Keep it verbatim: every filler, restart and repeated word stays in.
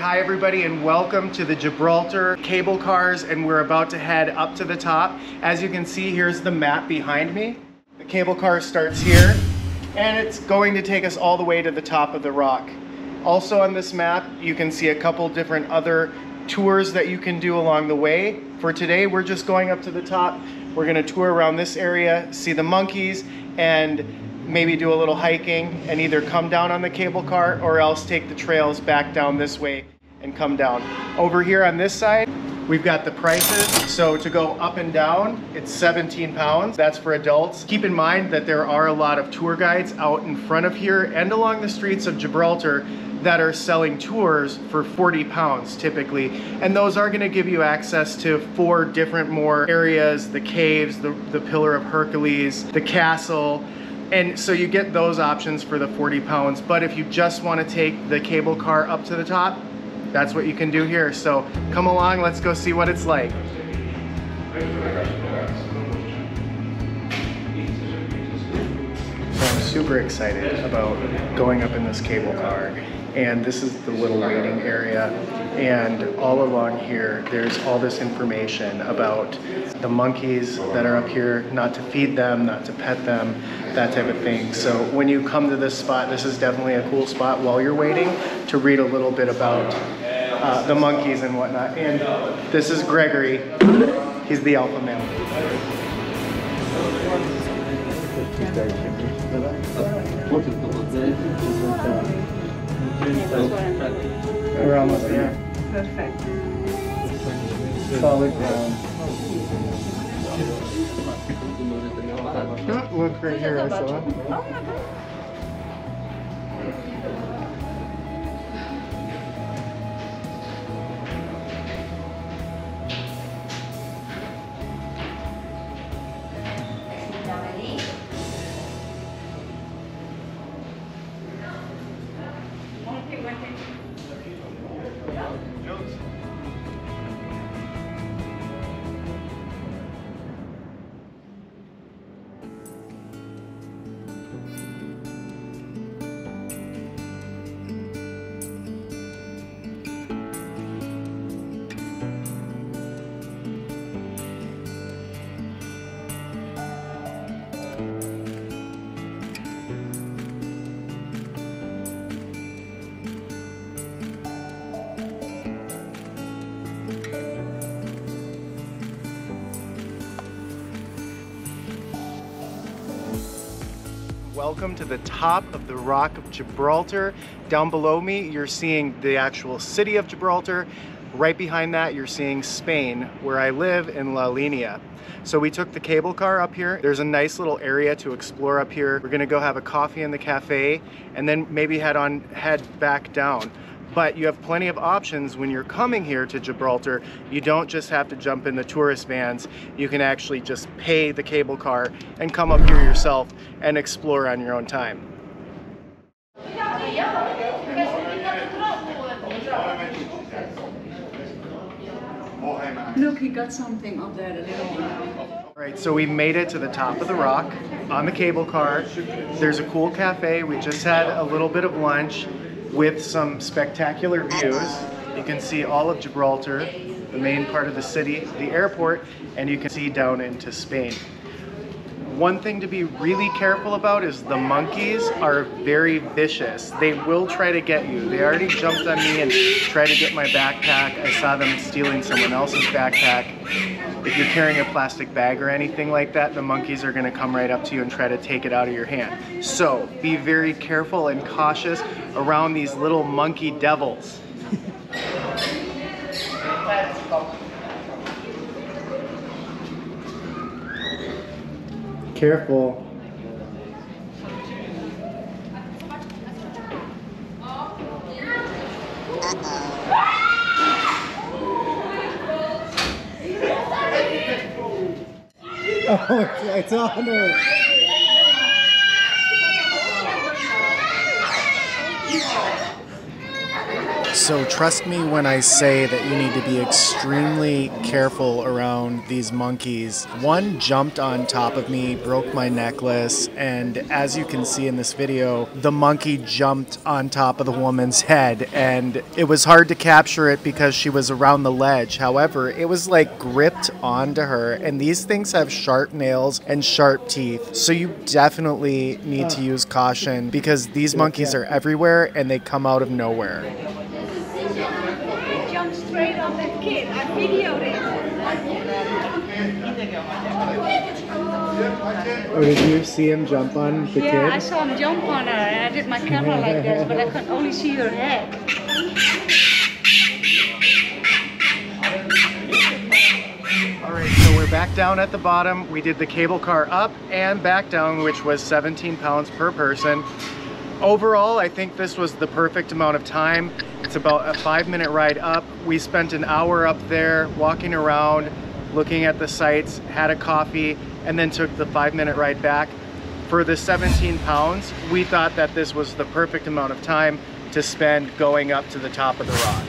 Hi everybody, and welcome to the Gibraltar cable cars, and we're about to head up to the top. As you can see, here's the map behind me. The cable car starts here and it's going to take us all the way to the top of the rock. Also on this map you can see a couple different other tours that you can do along the way. For today we're just going up to the top. We're going to tour around this area, see the monkeys, and maybe do a little hiking and either come down on the cable car or else take the trails back down this way and come down. Over here on this side, we've got the prices. So to go up and down, it's seventeen pounds. That's for adults. Keep in mind that there are a lot of tour guides out in front of here and along the streets of Gibraltar that are selling tours for forty pounds typically. And those are gonna give you access to four different more areas: the caves, the, the Pillar of Hercules, the castle. And so you get those options for the forty pounds. But if you just want to take the cable car up to the top, that's what you can do here. So come along, let's go see what it's like. I'm super excited about going up in this cable car. And this is the little waiting area, and all along here there's all this information about the monkeys that are up here, not to feed them, not to pet them, that type of thing. So when you come to this spot, this is definitely a cool spot while you're waiting to read a little bit about uh, the monkeys and whatnot. And this is Gregory, he's the alpha male. We're almost there. Perfect. Solid ground. Oh, look right here, I saw it. Welcome to the top of the Rock of Gibraltar. Down below me, you're seeing the actual city of Gibraltar. Right behind that, you're seeing Spain, where I live in La Linea. So we took the cable car up here. There's a nice little area to explore up here. We're gonna go have a coffee in the cafe and then maybe head on, head back down. But you have plenty of options when you're coming here to Gibraltar. You don't just have to jump in the tourist vans. You can actually just pay the cable car and come up here yourself and explore on your own time. Look, he got something up there, a little one. All right, so we made it to the top of the rock on the cable car. There's a cool cafe. We just had a little bit of lunch with some spectacular views. You can see all of Gibraltar, the main part of the city, the airport, and you can see down into Spain. One thing to be really careful about is the monkeys are very vicious. They will try to get you. They already jumped on me and tried to get my backpack. I saw them stealing someone else's backpack. If you're carrying a plastic bag or anything like that, the monkeys are gonna come right up to you and try to take it out of your hand. So be very careful and cautious around these little monkey devils. Careful. Oh, it's on her. So trust me when I say that you need to be extremely careful around these monkeys. One jumped on top of me, broke my necklace, and as you can see in this video, the monkey jumped on top of the woman's head, and it was hard to capture it because she was around the ledge. However, it was like gripped onto her, and these things have sharp nails and sharp teeth, so you definitely need to use caution because these monkeys are everywhere and they come out of nowhere. I jumped straight on that kid. I videoed it. Oh, did you see him jump on the yeah, kid? Yeah, I saw him jump on her, and I did my camera like this, but I could only see her head. Back down at the bottom, we did the cable car up and back down, which was seventeen pounds per person. Overall, I think this was the perfect amount of time. It's about a five minute ride up. We spent an hour up there walking around, looking at the sights, had a coffee, and then took the five minute ride back. For the seventeen pounds, we thought that this was the perfect amount of time to spend going up to the top of the rock.